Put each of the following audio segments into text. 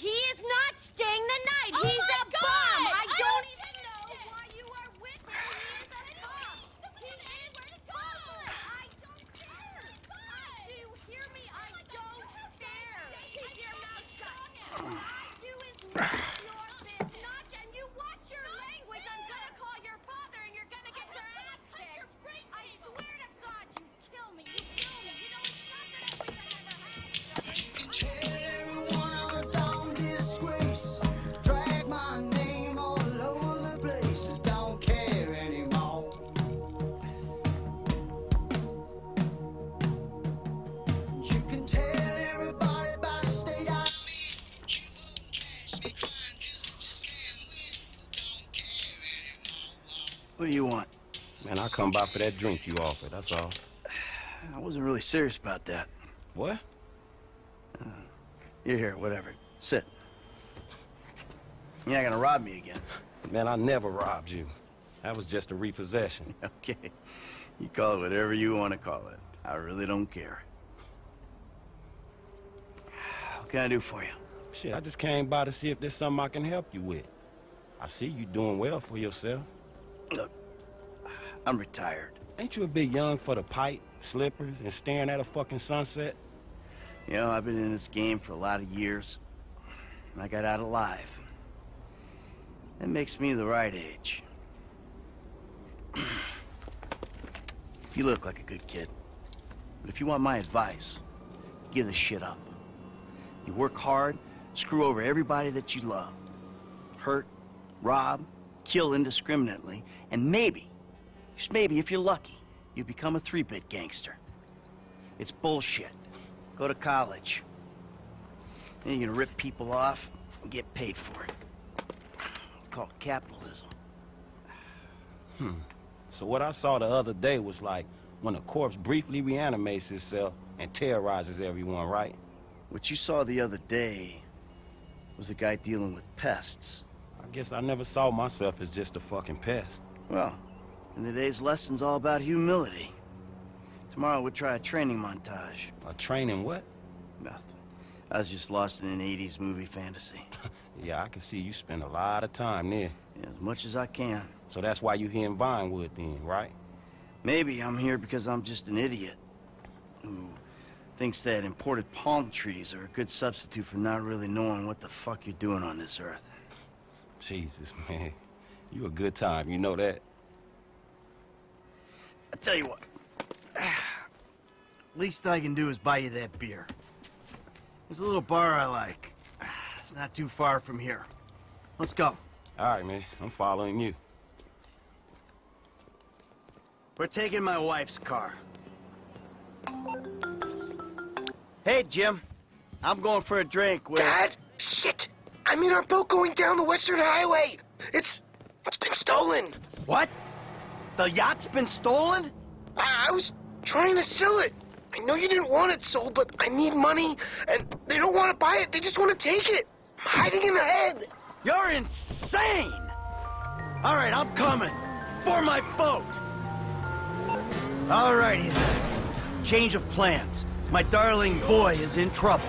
He is not staying the night. Oh he's a God. Bum. I don't even know why you are with him. He is a bum. He is homeless. I don't care. Do you hear me? I don't care. Keep your mouth shut. What I do is not your business. And you watch your language. I'm gonna call your father, and you're gonna get your ass kicked. I swear to God, you kill me. You kill me. You know it's not that I wish I never had you. You can change. What do you want? Man, I come by for that drink you offered, that's all. I wasn't really serious about that. What? You're here, whatever. Sit. You're not gonna rob me again. Man, I never robbed you. That was just a repossession. Okay. You call it whatever you want to call it. I really don't care. What can I do for you? Shit, I just came by to see if there's something I can help you with. I see you doing well for yourself. Look, I'm retired. Ain't you a bit young for the pipe, slippers, and staring at a fucking sunset? You know, I've been in this game for a lot of years, and I got out alive. That makes me the right age. You look like a good kid, but if you want my advice, give this shit up. You work hard, screw over everybody that you love, hurt, rob, kill indiscriminately, and maybe, just maybe, if you're lucky, you become a three-bit gangster. It's bullshit. Go to college. Then you're gonna rip people off and get paid for it. It's called capitalism. So what I saw the other day was like when a corpse briefly reanimates itself and terrorizes everyone, right? What you saw the other day was a guy dealing with pests. I guess I never saw myself as just a fucking pest. Well, and today's lesson's all about humility. Tomorrow we'll try a training montage. A training what? Nothing. I was just lost in an 80s movie fantasy. Yeah, I can see you spend a lot of time there. Yeah, as much as I can. So that's why you're here in Vinewood then, right? Maybe I'm here because I'm just an idiot who thinks that imported palm trees are a good substitute for not really knowing what the fuck you're doing on this earth. Jesus, man. You a good time, you know that? I tell you what. Least I can do is buy you that beer. There's a little bar I like. It's not too far from here. Let's go. All right, man. I'm following you. We're taking my wife's car. Hey, Jim. I'm going for a drink with... Dad? Shit! I mean, our boat going down the Western Highway! It's been stolen! What? The yacht's been stolen? I was trying to sell it. I know you didn't want it sold, but I need money, and they don't want to buy it. They just want to take it. I'm hiding in the head. You're insane! All right, I'm coming. For my boat! All righty then. Change of plans. My darling boy is in trouble.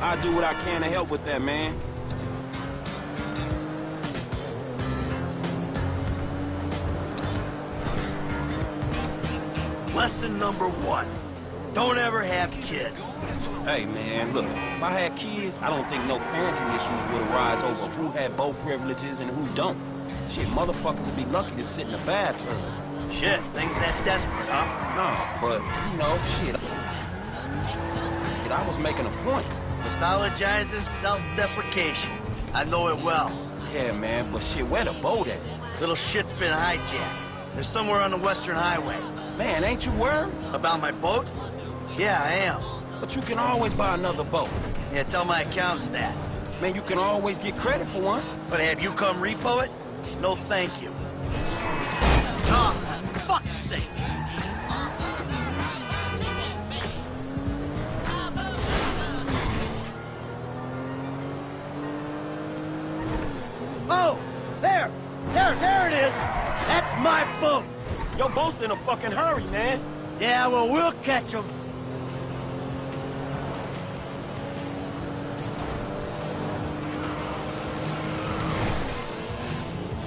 I'll do what I can to help with that, man. Lesson number one, don't ever have kids. Hey, man, look, if I had kids, I don't think no parenting issues would arise over who had boat privileges and who don't. Shit, motherfuckers would be lucky to sit in a bathtub. Shit, things that desperate, huh? Nah, but, you know, shit, I was making a point. Pathologizing self-deprecation. I know it well. Yeah, man, but shit, where the boat at? Little shit's been hijacked. They're somewhere on the Western Highway. Man, ain't you worried? About my boat? Yeah, I am. But you can always buy another boat. Yeah, tell my accountant that. Man, you can always get credit for one. But have you come repo it? No, thank you. Oh, fuck's sake. Oh, there it is. That's my boat. Your boat's in a fucking hurry, man. Yeah, well, we'll catch him.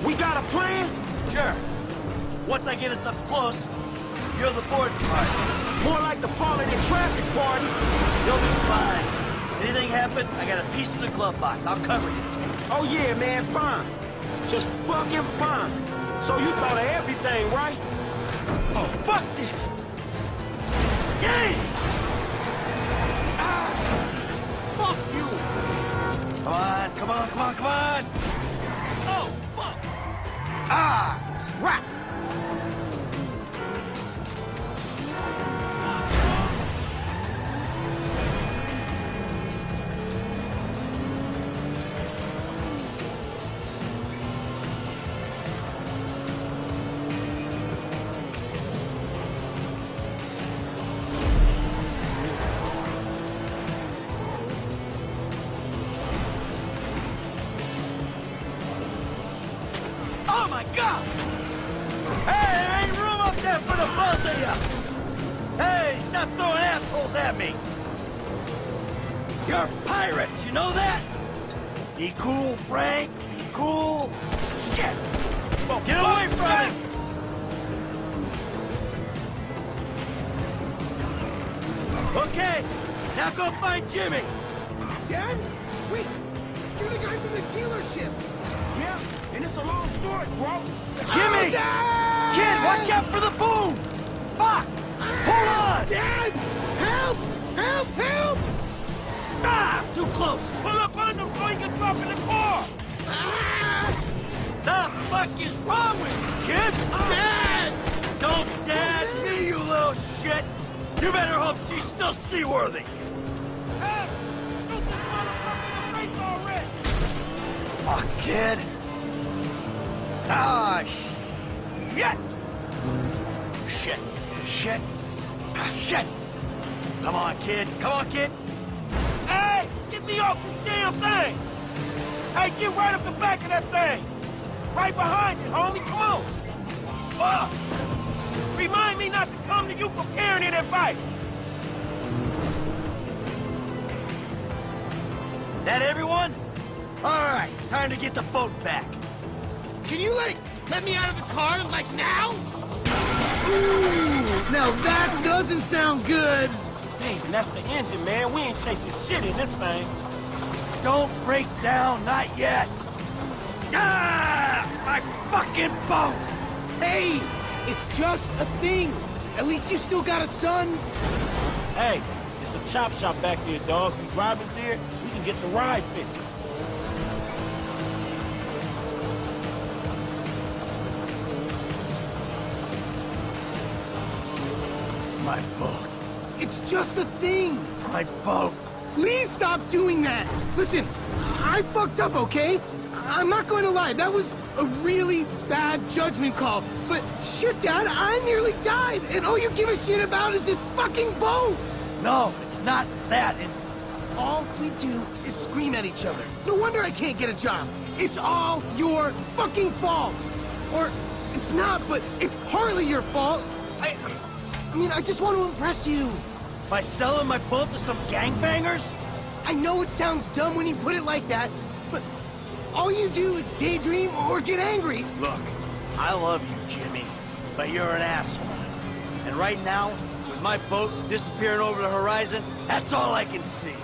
We got a plan? Sure. Once I get us up close, you're the board part. More like the fall in the traffic party. You'll be fine. Anything happens, I got a piece of the glove box. I'll cover you. Oh yeah, man, fine. Just fucking fine. So you thought of everything, right? Oh, fuck this! Yay! Ah! Fuck you! Come on, come on, come on, come on! Oh, fuck! Ah! Crap! Jimmy! Dad? Wait! You're the guy from the dealership! Yeah, and it's a long story, bro! Jimmy! Oh, Dad! Kid, watch out for the boom! Fuck! Hold on! Dad! Help! Help! Help! Ah! Too close! Pull up on them so you can drop in the car! Ah! The fuck is wrong with you, kid? Dad! Don't dad me, you little shit! You better hope she's still seaworthy! Fuck, kid. Ah, shit. Shit. Shit. Ah, shit. Come on, kid. Come on, kid. Hey, get me off this damn thing. Hey, get right up the back of that thing. Right behind you, homie. Come on. Fuck. Remind me not to come to you for parenting advice. That everyone? All right, time to get the boat back. Can you, like, let me out of the car, like, now? Ooh, now that doesn't sound good. Hey, that's the engine, man. We ain't chasing shit in this thing. Don't break down, not yet. Ah, my fucking boat! Hey, it's just a thing. At least you still got a son. Hey, it's a chop shop back there, dog. If you drive us there, we can get the ride fixed. My boat. It's just a thing. My boat. Please stop doing that. Listen, I fucked up, okay? I'm not going to lie. That was a really bad judgment call. But shit, Dad, I nearly died. And all you give a shit about is this fucking boat. No, it's not that. It's all we do is scream at each other. No wonder I can't get a job. It's all your fucking fault. Or it's not, but it's partly your fault. I mean, I just want to impress you. By selling my boat to some gangbangers? I know it sounds dumb when you put it like that, but all you do is daydream or get angry. Look, I love you, Jimmy, but you're an asshole. And right now, with my boat disappearing over the horizon, that's all I can see.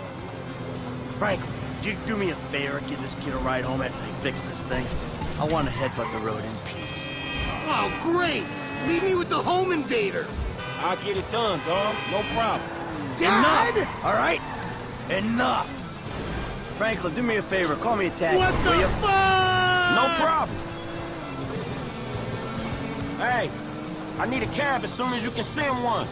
Frank, would you do me a favor and give this kid a ride home after they fix this thing? I want to headbutt the road in peace. Oh, great! Leave me with the home invader! I'll get it done, dog. No problem. Dad! Enough! All right? Enough! Franklin, do me a favor. Call me a taxi, will you? What the fuck? No problem. Hey, I need a cab as soon as you can send one.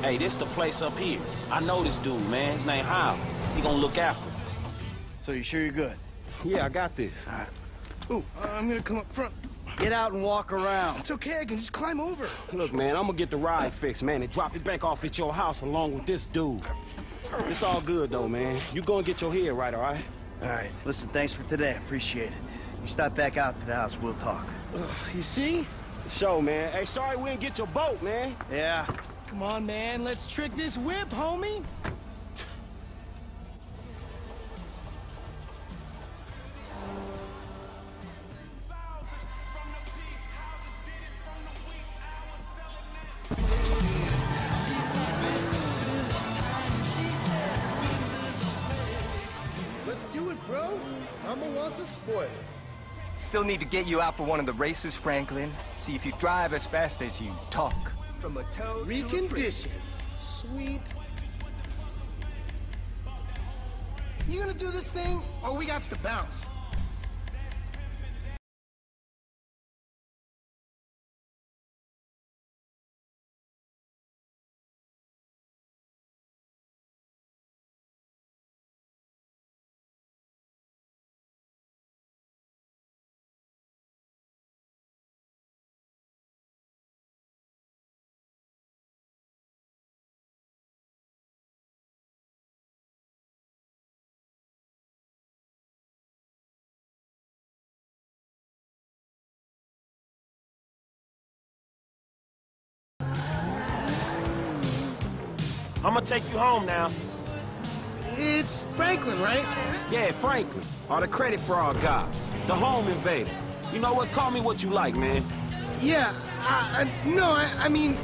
Hey, this the place up here. I know this dude, man. His name Howell. He gonna look after me. So you sure you're good? Yeah, I got this. All right. Ooh, I'm gonna come up front. Get out and walk around. It's okay, I can just climb over. Look, man, I'm gonna get the ride fixed, man, and drop it back off at your house along with this dude. It's all good, though, man. You gonna get your head right, all right? All right. Listen, thanks for today. Appreciate it. You stop back out to the house, we'll talk. You see? Show, man. Hey, sorry we didn't get your boat, man. Yeah. Come on, man. Let's trick this whip, homie. dude, bro. Mama wants a spoiler. Still need to get you out for one of the races, Franklin. See if you drive as fast as you talk. From a toe recondition. Sweet. You gonna do this thing, or we got to bounce? I'm gonna take you home now. It's Franklin, right? Yeah, Franklin. All the credit for our guy. The home invader. You know what? Call me what you like, man. Yeah, I mean...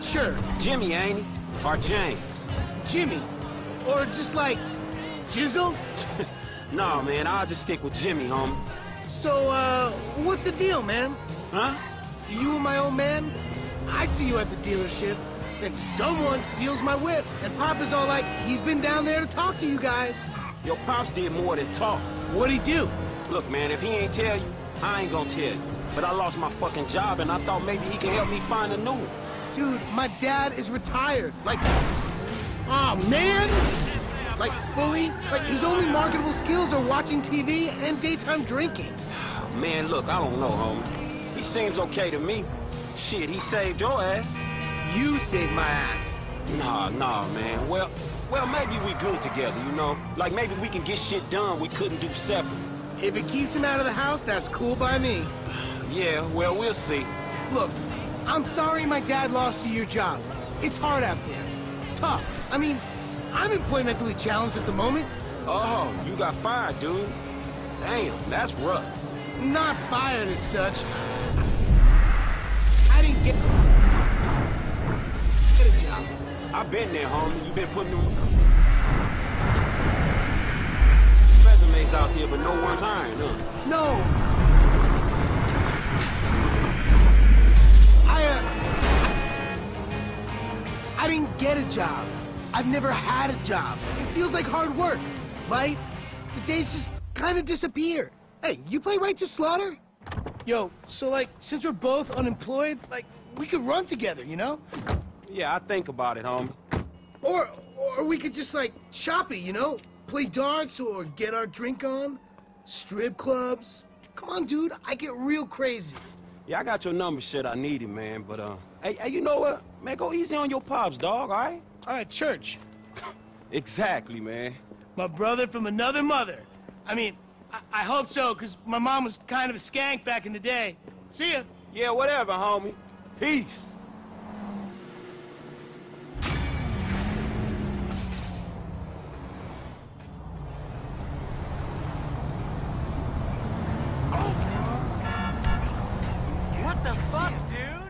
Sure. Jimmy, ain't he? Or James. Jimmy. Or just like... Jizzle? Nah, man. I'll just stick with Jimmy, homie. So, what's the deal, man? Huh? You and my old man? I see you at the dealership. And someone steals my whip, and Pop is all like, he's been down there to talk to you guys. Your Pops did more than talk. What'd he do? Look, man, if he ain't tell you, I ain't gonna tell you. But I lost my fucking job, and I thought maybe he could help me find a new one. Dude, my dad is retired. Like, aw, man! Like, fully? Like, his only marketable skills are watching TV and daytime drinking. Man, look, I don't know, homie. He seems okay to me. Shit, he saved your ass. You saved my ass. Nah, man. Well, maybe we good together, you know? Like, maybe we can get shit done we couldn't do separate. If it keeps him out of the house, that's cool by me. Yeah, well, we'll see. Look, I'm sorry my dad lost you your job. It's hard out there. Tough. I mean, I'm employmentally challenged at the moment. Oh, you got fired, dude. Damn, that's rough. Not fired as such. I didn't get... I've been there, homie. You've been putting them resumes out here, but no one's hiring, huh? No. I didn't get a job. I've never had a job. It feels like hard work. Life, the days just kind of disappear. Hey, you play Righteous Slaughter? Yo, so like, since we're both unemployed, like, we could run together, you know? Yeah, I think about it, homie. Or we could just, like, shop it, you know? Play darts or get our drink on. Strip clubs. Come on, dude. I get real crazy. Yeah, I got your number, shit. I need it, man. But, hey, you know what? Man, go easy on your Pops, dog, all right? All right, church. Exactly, man. My brother from another mother. I mean, I hope so, because my mom was kind of a skank back in the day. See ya. Yeah, whatever, homie. Peace. What the fuck, dude?